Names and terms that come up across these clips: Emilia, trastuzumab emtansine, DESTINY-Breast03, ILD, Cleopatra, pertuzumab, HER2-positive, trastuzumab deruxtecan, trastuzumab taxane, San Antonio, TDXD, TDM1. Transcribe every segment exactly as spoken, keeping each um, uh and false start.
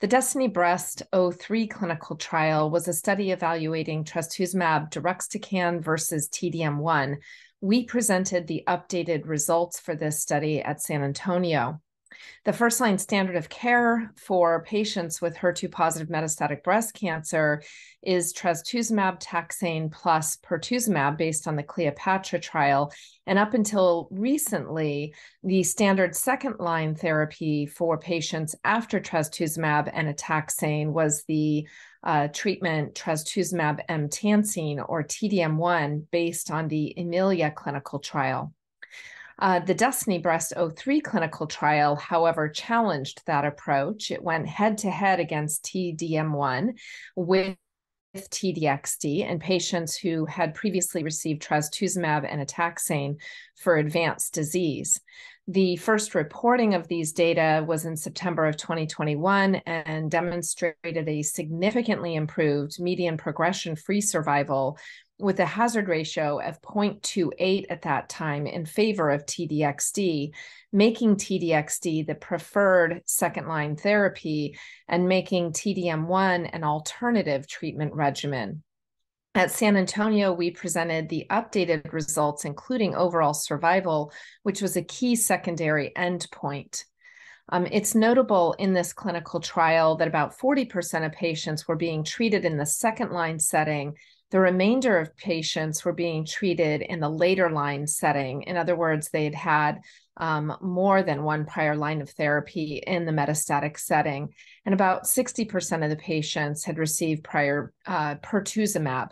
The DESTINY-Breast oh three clinical trial was a study evaluating trastuzumab deruxtecan versus T D M one. We presented the updated results for this study at San Antonio. The first-line standard of care for patients with H E R two positive metastatic breast cancer is trastuzumab taxane plus pertuzumab based on the Cleopatra trial. And up until recently, the standard second-line therapy for patients after trastuzumab and a taxane was the uh, treatment trastuzumab emtansine or T D M one based on the Emilia clinical trial. Uh, the DESTINY-Breast oh three clinical trial, however, challenged that approach. It went head-to-head against T D M one with T D X D in patients who had previously received trastuzumab and a taxane for advanced disease. The first reporting of these data was in September of twenty twenty-one and demonstrated a significantly improved median progression-free survival with a hazard ratio of zero point two eight at that time in favor of T D X D, making T D X D the preferred second-line therapy and making T D M one an alternative treatment regimen. At San Antonio, we presented the updated results, including overall survival, which was a key secondary endpoint. Um, it's notable in this clinical trial that about forty percent of patients were being treated in the second-line setting. The remainder of patients were being treated in the later line setting. In other words, they had had um, more than one prior line of therapy in the metastatic setting, and about sixty percent of the patients had received prior uh, pertuzumab.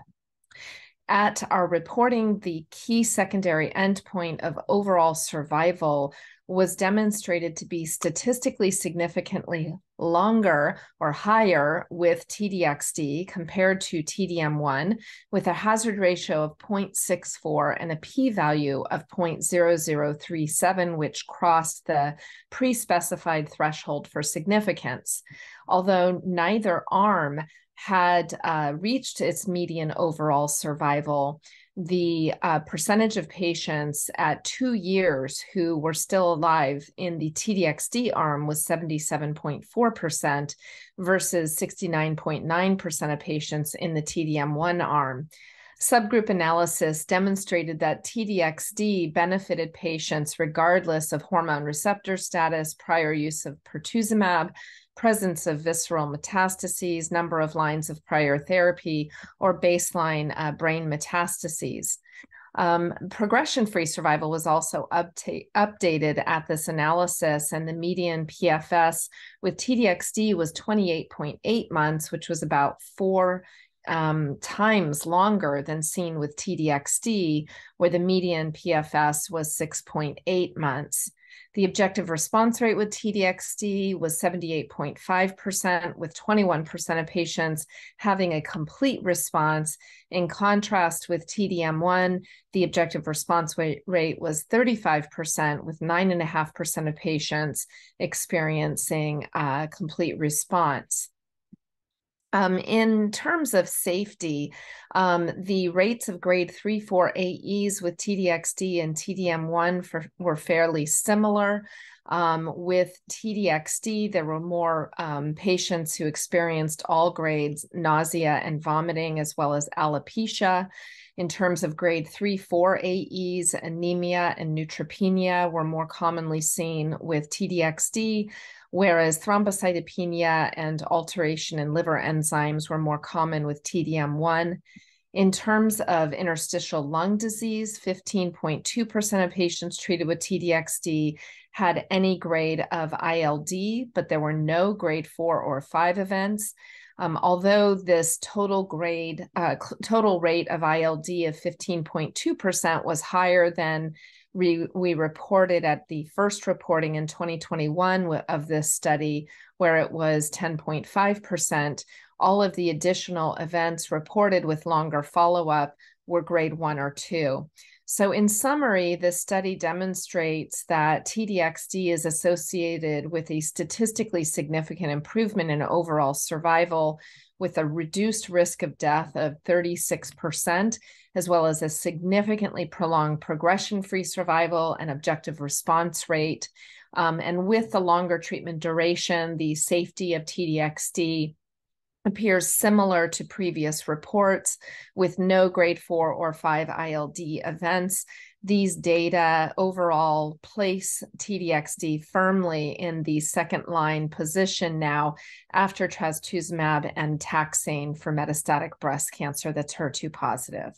At our reporting, the key secondary endpoint of overall survival was demonstrated to be statistically significantly longer or higher with T D X D compared to T D M one, with a hazard ratio of zero point six four and a p-value of zero point zero zero three seven, which crossed the pre-specified threshold for significance. Although neither arm had uh, reached its median overall survival, the uh, percentage of patients at two years who were still alive in the T D X D arm was seventy-seven point four percent versus sixty-nine point nine percent of patients in the T D M one arm. Subgroup analysis demonstrated that T D X D benefited patients regardless of hormone receptor status, prior use of pertuzumab, presence of visceral metastases, number of lines of prior therapy, or baseline uh, brain metastases. Um, progression-free survival was also updated at this analysis, and the median P F S with T D X D was twenty-eight point eight months, which was about four um, times longer than seen with T D X D, where the median P F S was six point eight months. The objective response rate with T D X D was seventy-eight point five percent, with twenty-one percent of patients having a complete response. In contrast, with T D M one, the objective response rate was thirty-five percent, with nine point five percent of patients experiencing a complete response. Um, in terms of safety, um, the rates of grade three, four A Es with T D X D and T D M one for, were fairly similar. Um, with T D X D, there were more um, patients who experienced all grades, nausea and vomiting, as well as alopecia. In terms of grade three, four A Es, anemia and neutropenia were more commonly seen with T D X D, whereas thrombocytopenia and alteration in liver enzymes were more common with T D M one. In terms of interstitial lung disease, fifteen point two percent of patients treated with T D X D had any grade of I L D, but there were no grade four or five events. Um, although this total grade, uh, total rate of I L D of fifteen point two percent was higher than we, we reported at the first reporting in twenty twenty-one of this study, where it was ten point five percent, all of the additional events reported with longer follow-up were grade one or two. So in summary, this study demonstrates that T D X D is associated with a statistically significant improvement in overall survival, with a reduced risk of death of thirty-six percent, as well as a significantly prolonged progression-free survival and objective response rate. Um, and with the longer treatment duration, the safety of T D X D appears similar to previous reports with no grade four or five I L D events. These data overall place T D X D firmly in the second line position now after trastuzumab and taxane for metastatic breast cancer that's H E R two positive.